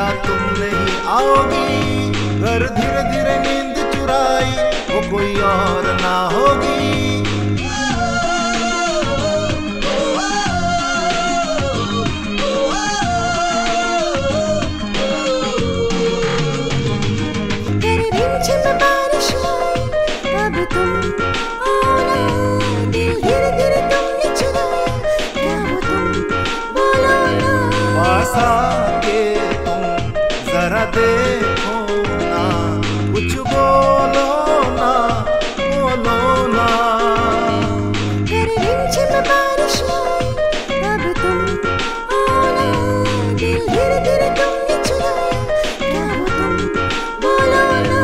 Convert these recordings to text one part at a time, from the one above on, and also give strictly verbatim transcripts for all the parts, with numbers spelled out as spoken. दिया तुम नहीं आओगी, घर धीरे धीरे नींद चुराई वो कोई और ना होगी। आके तुम जरा देखो ना, कुछ बोलो ना, बोलो ना। अगर रिमझिम बारिश आई, अब तुम आओ ना, दिल धीरे धीरे तुमने चुराया, क्या हो तुम बोलो ना।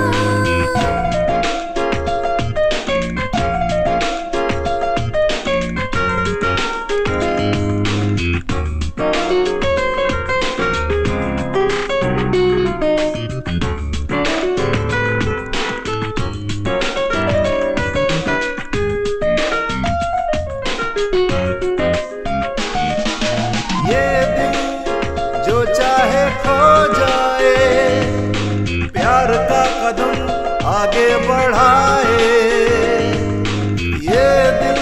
आगे बढ़ाए ये दिल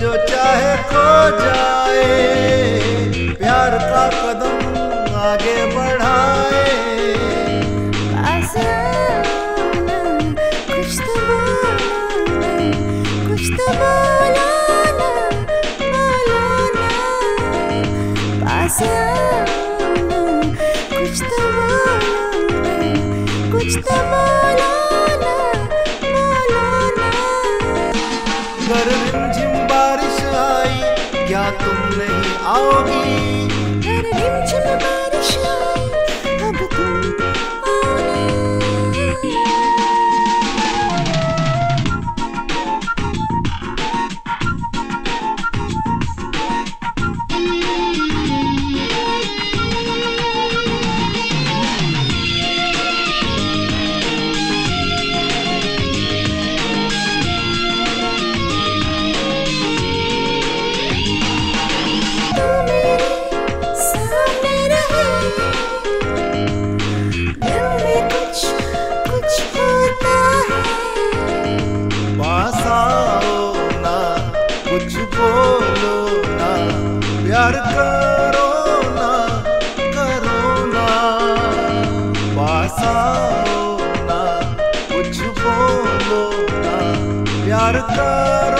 जो चाहे खो जाए, प्यार का कदम आगे बढ़ाए। पास आना, कुछ तो बोलना, कुछ तो बोलो ना, बोलो ना। पास आना, कुछ तो बोलना, कुछ तो बोलो। अगर रिमझिम बारिश आई, क्या तुम नहीं आओगी? अगर रिमझिम बारिश आई, अब तुम आओ करोना, करोना। पास आओ ना, कुछ बोलो ना, प्यार करो।